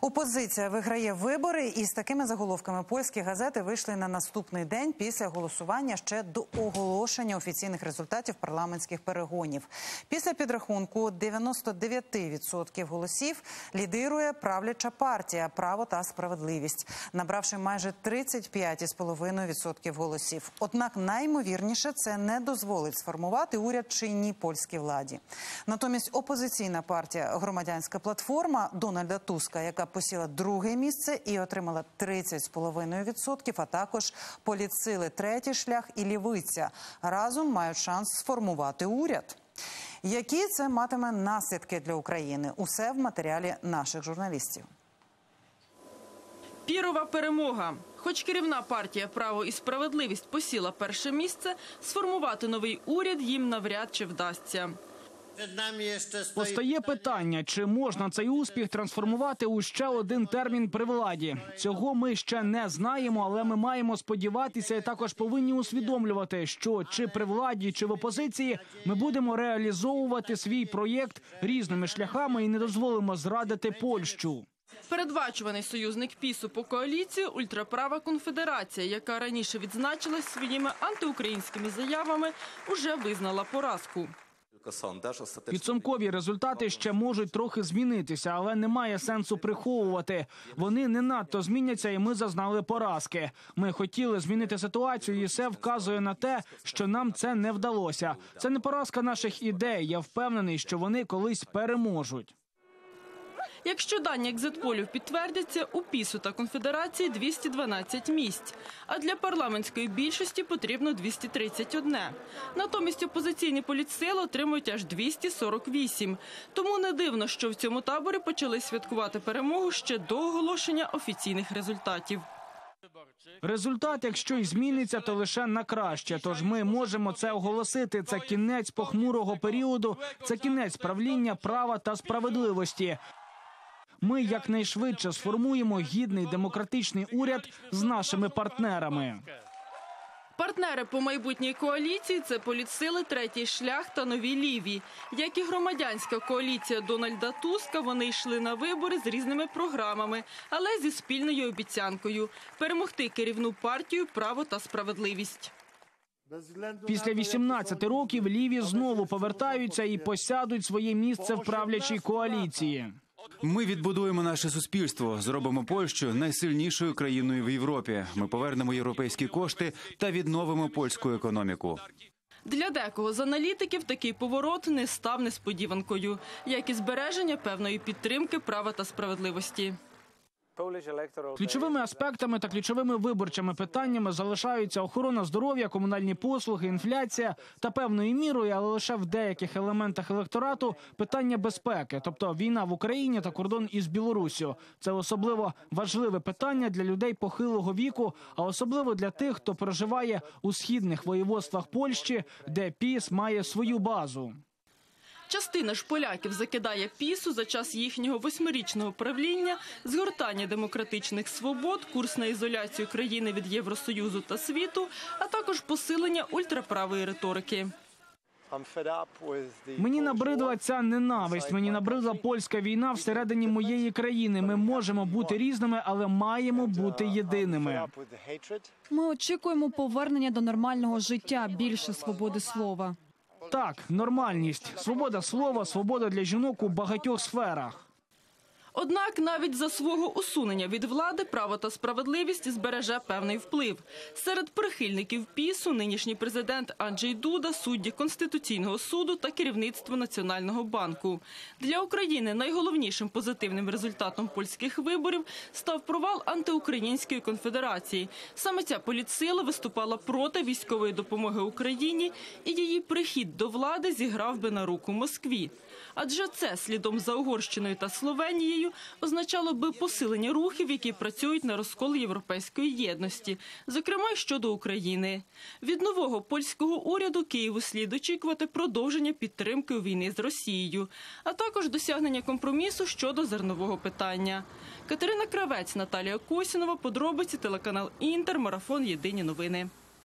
Опозиція виграє вибори, і з такими заголовками польські газети вийшли на наступний день після голосування ще до оголошення офіційних результатів парламентських перегонів. Після підрахунку 99% голосів лідирує правляча партія «Право та справедливість», набравши майже 35,5% голосів. Однак найімовірніше це не дозволить сформувати уряд чинній польській владі. Натомість опозиційна партія «Громадянська платформа» Дональда Туска, яка посіла друге місце і отримала 30,5%, а також політсили «Третій шлях» і «Лівиця», разом мають шанс сформувати уряд. Які це матиме наслідки для України? Усе в матеріалі наших журналістів. Пірова перемога. Хоч керівна партія «Право і справедливість» посіла перше місце, сформувати новий уряд їм навряд чи вдасться. Постає питання, чи можна цей успіх трансформувати у ще один термін при владі. Цього ми ще не знаємо, але ми маємо сподіватися і також повинні усвідомлювати, що чи при владі, чи в опозиції ми будемо реалізовувати свій проєкт різними шляхами і не дозволимо зрадити Польщу. Передбачуваний союзник ПІСу по коаліції – ультраправа Конфедерація, яка раніше відзначилась своїми антиукраїнськими заявами, уже визнала поразку. Підсумкові результати ще можуть трохи змінитися, але немає сенсу приховувати. Вони не надто зміняться, і ми зазнали поразки. Ми хотіли змінити ситуацію, і все вказує на те, що нам це не вдалося. Це не поразка наших ідей. Я впевнений, що вони колись переможуть. Якщо дані екзитполів підтвердяться, у ПІСу та Конфедерації 212 місць, а для парламентської більшості потрібно 231. Натомість опозиційні політсили отримують аж 248. Тому не дивно, що в цьому таборі почали святкувати перемогу ще до оголошення офіційних результатів. Результат, якщо й зміниться, то лише на краще. Тож ми можемо це оголосити. Це кінець похмурого періоду, це кінець правління «Права та справедливості». Ми якнайшвидше сформуємо гідний демократичний уряд з нашими партнерами. Партнери по майбутній коаліції – це політсили «Третій шлях» та «Нові ліві». Як і громадянська коаліція Дональда Туска, вони йшли на вибори з різними програмами, але зі спільною обіцянкою – перемогти керівну партію «Право та справедливість». Після 18 років ліві знову повертаються і посядуть своє місце в правлячій коаліції. Ми відбудуємо наше суспільство, зробимо Польщу найсильнішою країною в Європі. Ми повернемо європейські кошти та відновимо польську економіку. Для декого з аналітиків такий поворот не став несподіванкою, як і збереження певної підтримки «Права та справедливості». Ключовими аспектами та ключовими виборчими питаннями залишаються охорона здоров'я, комунальні послуги, інфляція та певною мірою, але лише в деяких елементах електорату, питання безпеки, тобто війна в Україні та кордон із Білоруссю. Це особливо важливе питання для людей похилого віку, а особливо для тих, хто проживає у східних воєводствах Польщі, де ПІС має свою базу. Частина ж поляків закидає ПІСу за час їхнього восьмирічного правління згортання демократичних свобод, курс на ізоляцію країни від Євросоюзу та світу, а також посилення ультраправої риторики. Мені набридла ця ненависть, мені набридла польська війна всередині моєї країни. Ми можемо бути різними, але маємо бути єдиними. Ми очікуємо повернення до нормального життя, більше свободи слова. Так, нормальність, свобода слова, свобода для жінок у багатьох сферах. Однак навіть за свого усунення від влади «Право та справедливість» збереже певний вплив. Серед прихильників ПІСу нинішній президент Анджей Дуда, судді Конституційного суду та керівництво Національного банку. Для України найголовнішим позитивним результатом польських виборів став провал антиукраїнської конфедерації. Саме ця політсила виступала проти військової допомоги Україні, і її прихід до влади зіграв би на руку Москві. Адже це, слідом за Угорщиною та Словенією, означало би посилення рухів, які працюють на розкол європейської єдності, зокрема щодо України. Від нового польського уряду Києву слід очікувати продовження підтримки у війні з Росією, а також досягнення компромісу щодо зернового питання. Катерина Кравець, Наталія Косінова, Подробиці, телеканал Інтер, Марафон, Єдині новини.